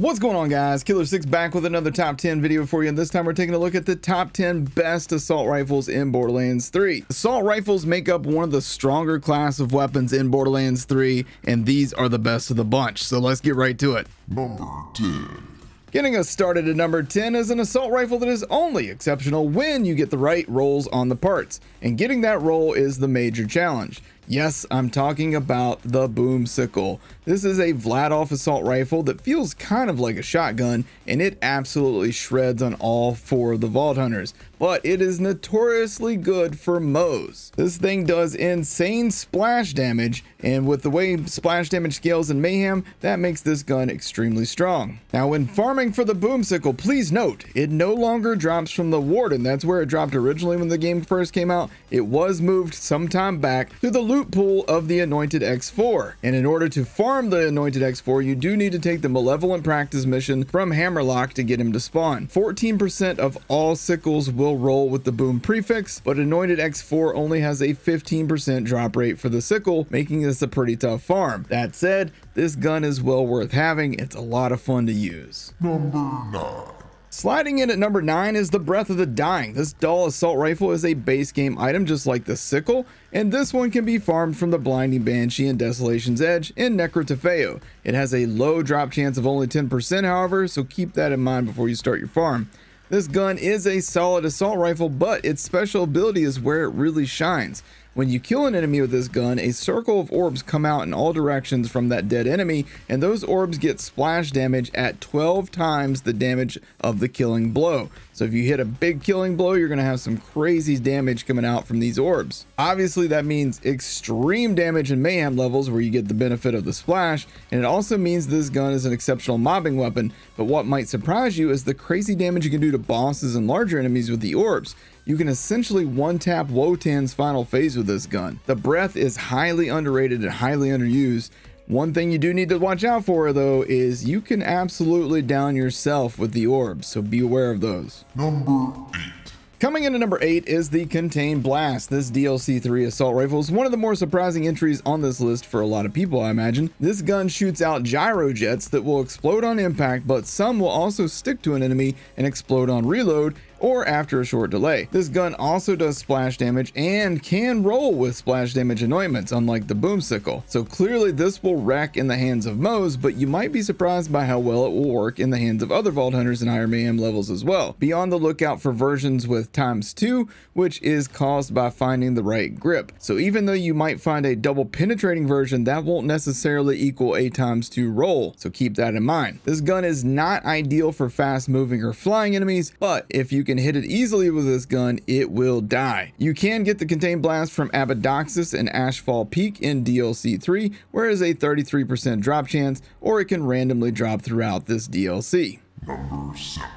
What's going on, guys? Killer6 back with another top 10 video for you, and this time we're taking a look at the top 10 best assault rifles in Borderlands 3. Assault rifles make up one of the stronger class of weapons in Borderlands 3, and these are the best of the bunch, so let's get right to it. Number 10. Getting us started at number 10 is an assault rifle that is only exceptional when you get the right rolls on the parts, and getting that roll is the major challenge. Yes, I'm talking about the Boom Sickle. This is a Vladoff assault rifle that feels kind of like a shotgun, and it absolutely shreds on all four of the Vault Hunters, but it is notoriously good for moze. This thing does insane splash damage, and with the way splash damage scales in Mayhem, that makes this gun extremely strong. Now, when farming for the Boom Sickle, please note, it no longer drops from the Warden. That's where it dropped originally when the game first came out. It was moved some time back to the loot pool of the anointed x4, and in order to farm the anointed x4, you do need to take the malevolent practice mission from Hammerlock to get him to spawn. 14% of all sickles will roll with the boom prefix, but anointed x4 only has a 15% drop rate for the sickle, making this a pretty tough farm. That said, this gun is well worth having. It's a lot of fun to use. Number 9. Sliding in at number 9 is the Breath of the Dying. This dull assault rifle is a base game item just like the sickle, and this one can be farmed from the Blinding Banshee and Desolation's Edge in Necro. It has a low drop chance of only 10%, however, so keep that in mind before you start your farm. This gun is a solid assault rifle, but its special ability is where it really shines. When you kill an enemy with this gun, a circle of orbs come out in all directions from that dead enemy, and those orbs get splash damage at 12 times the damage of the killing blow. So if you hit a big killing blow, you're going to have some crazy damage coming out from these orbs. Obviously, that means extreme damage in Mayhem levels where you get the benefit of the splash, and it also means this gun is an exceptional mobbing weapon. But what might surprise you is the crazy damage you can do to bosses and larger enemies with the orbs. You can essentially one-tap Wotan's final phase with this gun. The Breath is highly underrated and highly underused. One thing you do need to watch out for, though, is you can absolutely down yourself with the orbs, so be aware of those. Number 8. Coming in at number 8 is the Contained Blast. This DLC 3 assault rifle is one of the more surprising entries on this list for a lot of people, I imagine. This gun shoots out gyro jets that will explode on impact, but some will also stick to an enemy and explode on reload or after a short delay. This gun also does splash damage and can roll with splash damage anointments, unlike the Boom Sickle. So clearly this will wreck in the hands of Moes, but you might be surprised by how well it will work in the hands of other Vault Hunters and higher Mayhem levels as well. Be on the lookout for versions with ×2, which is caused by finding the right grip. So even though you might find a double penetrating version, that won't necessarily equal a ×2 roll, so keep that in mind. This gun is not ideal for fast moving or flying enemies, but if you can hit it easily with this gun, it will die. You can get the Contained Blast from Abadoxus and Ashfall Peak in DLC 3, where it is a 33% drop chance, or it can randomly drop throughout this DLC. Number 7.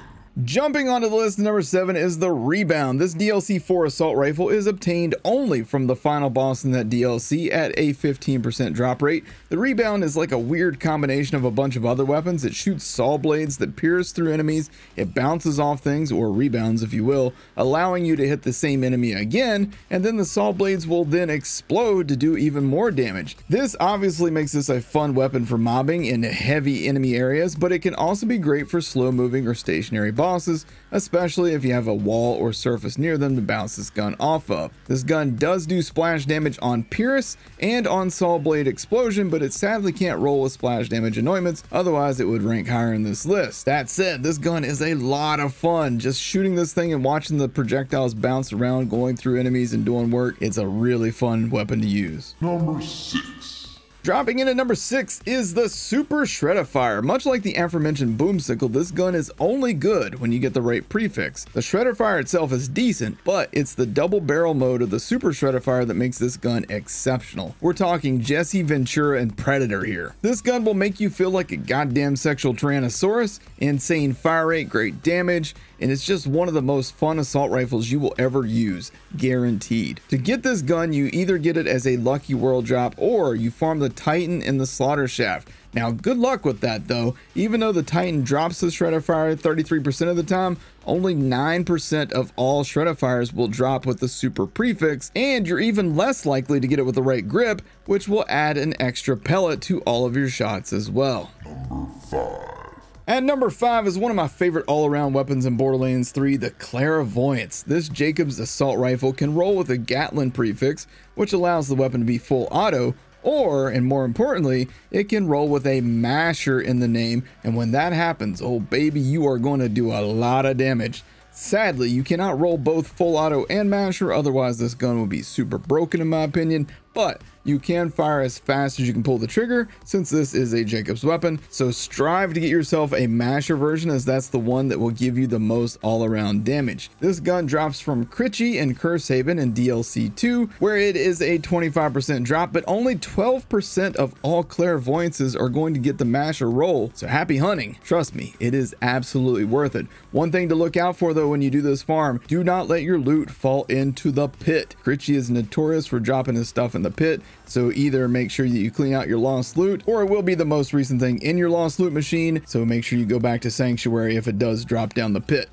Jumping onto the list, number 7 is the Rebound. This DLC 4 assault rifle is obtained only from the final boss in that DLC at a 15% drop rate. The Rebound is like a weird combination of a bunch of other weapons. It shoots saw blades that pierce through enemies. It bounces off things, or rebounds if you will, allowing you to hit the same enemy again, and then the saw blades will then explode to do even more damage. This obviously makes this a fun weapon for mobbing in heavy enemy areas, but it can also be great for slow moving or stationary bosses, especially if you have a wall or surface near them to bounce this gun off of. This gun does do splash damage on pyrrhus and on saw blade explosion, but it sadly can't roll with splash damage anointments, otherwise it would rank higher in this list. That said, this gun is a lot of fun. Just shooting this thing and watching the projectiles bounce around, going through enemies and doing work, it's a really fun weapon to use. Number 6. Dropping in at number 6 is the Super Shredifier. Much like the aforementioned Boom Sickle, this gun is only good when you get the right prefix. The Shredifier itself is decent, but it's the double barrel mode of the Super Shredifier that makes this gun exceptional. We're talking Jesse, Ventura, and Predator here. This gun will make you feel like a goddamn sexual Tyrannosaurus. Insane fire rate, great damage, and it's just one of the most fun assault rifles you will ever use, guaranteed. To get this gun, you either get it as a lucky world drop or you farm the Titan in the Slaughter Shaft. Now, good luck with that though. Even though the Titan drops the Shredifier 33% of the time, only 9% of all Shredifiers will drop with the super prefix, and you're even less likely to get it with the right grip, which will add an extra pellet to all of your shots as well. Number 5. At number 5 is one of my favorite all-around weapons in Borderlands 3, the Clairvoyance. This Jacobs assault rifle can roll with a Gatlin prefix, which allows the weapon to be full auto, or, and more importantly, it can roll with a masher in the name, and when that happens, oh baby, you are going to do a lot of damage. Sadly, you cannot roll both full auto and masher, otherwise this gun will be super broken in my opinion, but you can fire as fast as you can pull the trigger since this is a Jacobs weapon. So strive to get yourself a masher version, as that's the one that will give you the most all around damage. This gun drops from Critchie and Cursehaven in DLC 2, where it is a 25% drop, but only 12% of all Clairvoyances are going to get the masher roll. So happy hunting. Trust me, it is absolutely worth it. One thing to look out for though when you do this farm, do not let your loot fall into the pit. Critchie is notorious for dropping his stuff in the pit. So either make sure that you clean out your lost loot, or it will be the most recent thing in your lost loot machine. So make sure you go back to Sanctuary if it does drop down the pit.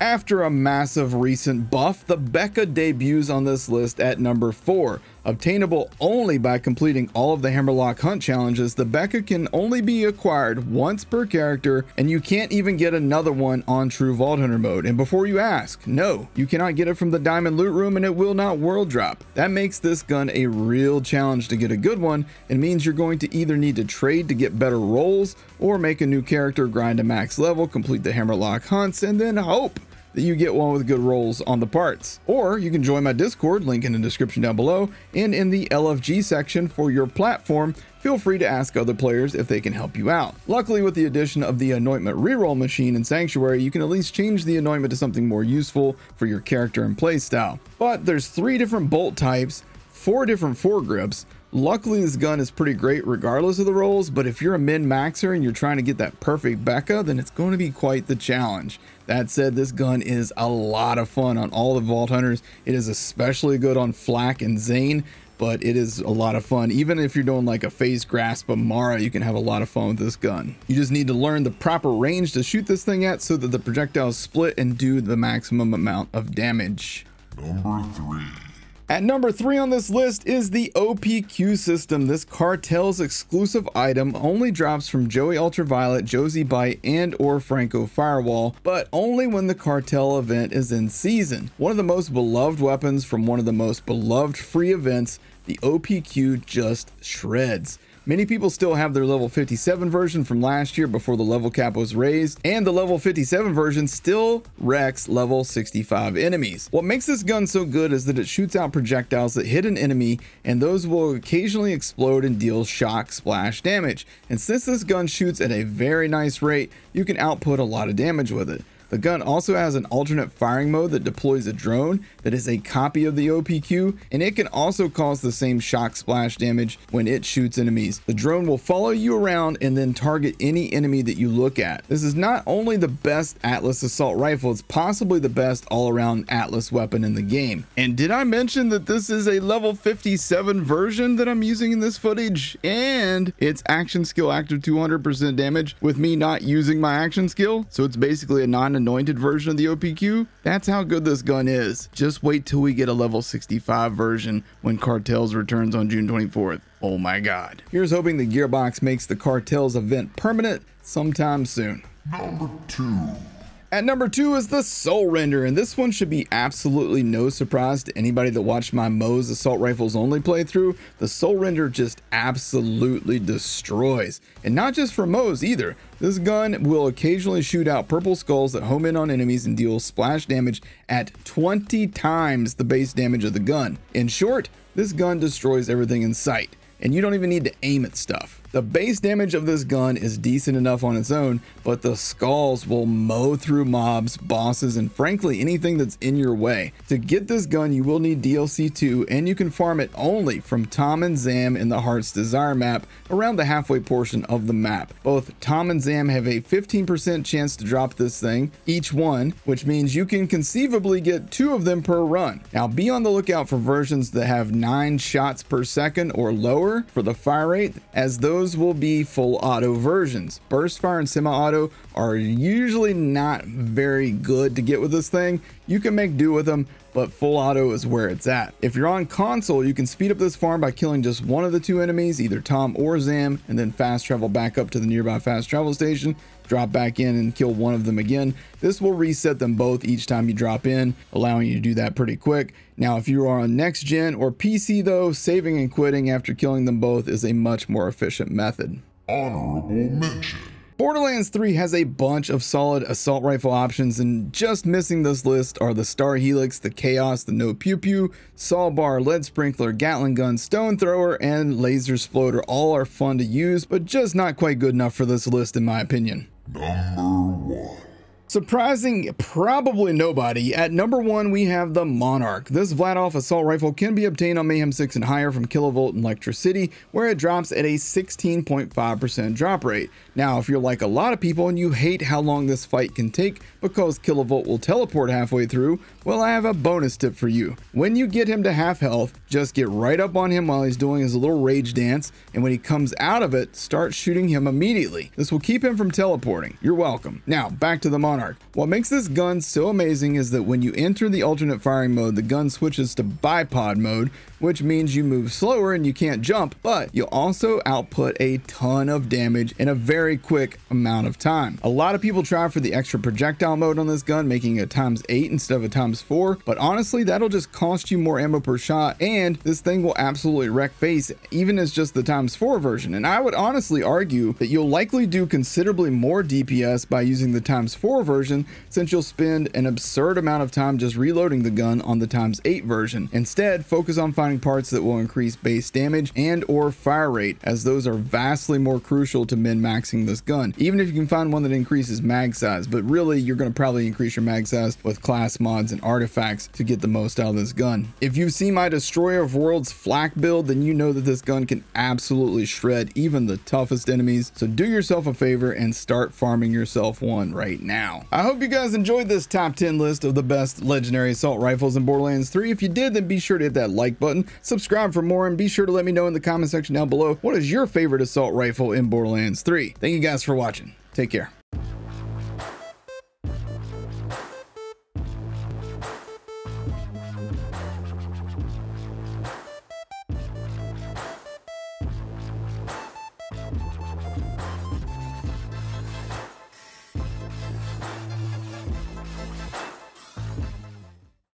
After a massive recent buff, the Becca debuts on this list at number 4. Obtainable only by completing all of the Hammerlock hunt challenges, the Becca can only be acquired once per character, and you can't even get another one on true Vault Hunter mode. And before you ask, no, you cannot get it from the Diamond Loot Room and it will not world drop. That makes this gun a real challenge to get a good one. It means you're going to either need to trade to get better rolls, or make a new character, grind to max level, complete the Hammerlock hunts, and then hope that you get one with good rolls on the parts. Or you can join my Discord, link in the description down below, and in the LFG section for your platform, feel free to ask other players if they can help you out. Luckily, with the addition of the anointment reroll machine in Sanctuary, you can at least change the anointment to something more useful for your character and playstyle. But there's 3 different bolt types, 4 different foregrips. Luckily, this gun is pretty great regardless of the rolls, but if you're a min-maxer and you're trying to get that perfect Becca, then it's going to be quite the challenge. That said, this gun is a lot of fun on all the Vault Hunters. It is especially good on Flak and Zane, but it is a lot of fun. Even if you're doing like a phase grasp Amara, you can have a lot of fun with this gun. You just need to learn the proper range to shoot this thing at so that the projectiles split and do the maximum amount of damage. Number 3. At number 3 on this list is the OPQ system. This Cartels exclusive item only drops from Joey Ultraviolet, Josie Bite, and or Franco Firewall, but only when the Cartel event is in season. One of the most beloved weapons from one of the most beloved free events, the OPQ just shreds. Many people still have their level 57 version from last year before the level cap was raised, and the level 57 version still wrecks level 65 enemies. What makes this gun so good is that it shoots out projectiles that hit an enemy, and those will occasionally explode and deal shock splash damage. And since this gun shoots at a very nice rate, you can output a lot of damage with it. The gun also has an alternate firing mode that deploys a drone that is a copy of the OPQ, and it can also cause the same shock splash damage when it shoots enemies. The drone will follow you around and then target any enemy that you look at. This is not only the best Atlas assault rifle, it's possibly the best all-around Atlas weapon in the game. And did I mention that this is a level 57 version that I'm using in this footage? And it's action skill active 200% damage with me not using my action skill, so it's basically a non-anointed version of the OPQ. That's how good this gun is. Just wait till we get a level 65 version when Cartels returns on June 24th. Oh my God. Here's hoping the Gearbox makes the Cartels event permanent sometime soon. Number 2. At number 2 is the Soulrender, and this one should be absolutely no surprise to anybody that watched my Moes Assault Rifles Only playthrough. The Soulrender just absolutely destroys, and not just for Moes either. This gun will occasionally shoot out purple skulls that home in on enemies and deal splash damage at 20 times the base damage of the gun. In short, this gun destroys everything in sight, and you don't even need to aim at stuff. The base damage of this gun is decent enough on its own, but the skulls will mow through mobs, bosses, and frankly anything that's in your way. To get this gun, you will need DLC 2, and you can farm it only from Tom and Zam in the Heart's Desire map, around the halfway portion of the map. Both Tom and Zam have a 15% chance to drop this thing, each one, which means you can conceivably get 2 of them per run. Now be on the lookout for versions that have 9 shots per second or lower for the fire rate, as those will be full auto versions. Burst fire and semi-auto are usually not very good to get with this thing. You can make do with them, but full auto is where it's at. If you're on console, you can speed up this farm by killing just one of the two enemies, either Tom or Zam, and then fast travel back up to the nearby fast travel station, drop back in and kill one of them again. This will reset them both each time you drop in, allowing you to do that pretty quick. Now, if you are on next gen or PC though, saving and quitting after killing them both is a much more efficient method. Honorable mention. Borderlands 3 has a bunch of solid assault rifle options, and just missing this list are the Star Helix, the Chaos, the No Pew Pew, Saw Bar, Lead Sprinkler, Gatling Gun, Stone Thrower, and Laser Sploder. All are fun to use, but just not quite good enough for this list in my opinion. Number 1. Surprising probably nobody, at number 1 we have the Monarch. This Vladoff assault rifle can be obtained on Mayhem 6 and higher from Killavolt and Lectra City, where it drops at a 16.5% drop rate. Now, if you're like a lot of people and you hate how long this fight can take because Killavolt will teleport halfway through, well, I have a bonus tip for you. When you get him to half health, just get right up on him while he's doing his little rage dance, and when he comes out of it, start shooting him immediately. This will keep him from teleporting. You're welcome. Now, back to the Monarch. What makes this gun so amazing is that when you enter the alternate firing mode, the gun switches to bipod mode, which means you move slower and you can't jump, but you'll also output a ton of damage in a very quick amount of time. A lot of people try for the extra projectile mode on this gun, making it ×8 instead of ×4, but honestly, that'll just cost you more ammo per shot, and this thing will absolutely wreck face, even as just the ×4 version. And I would honestly argue that you'll likely do considerably more DPS by using the ×4 version, since you'll spend an absurd amount of time just reloading the gun on the ×8 version. Instead, focus on finding parts that will increase base damage and or fire rate, as those are vastly more crucial to min-maxing this gun, even if you can find one that increases mag size. But really, you're going to probably increase your mag size with class mods and artifacts to get the most out of this gun. If you've seen my Destroyer of Worlds flak build, then you know that this gun can absolutely shred even the toughest enemies, so do yourself a favor and start farming yourself one right now. I hope you guys enjoyed this top 10 list of the best legendary assault rifles in Borderlands 3. If you did, then be sure to hit that like button, subscribe for more, and be sure to let me know in the comment section down below what is your favorite assault rifle in Borderlands 3. Thank you guys for watching. Take care.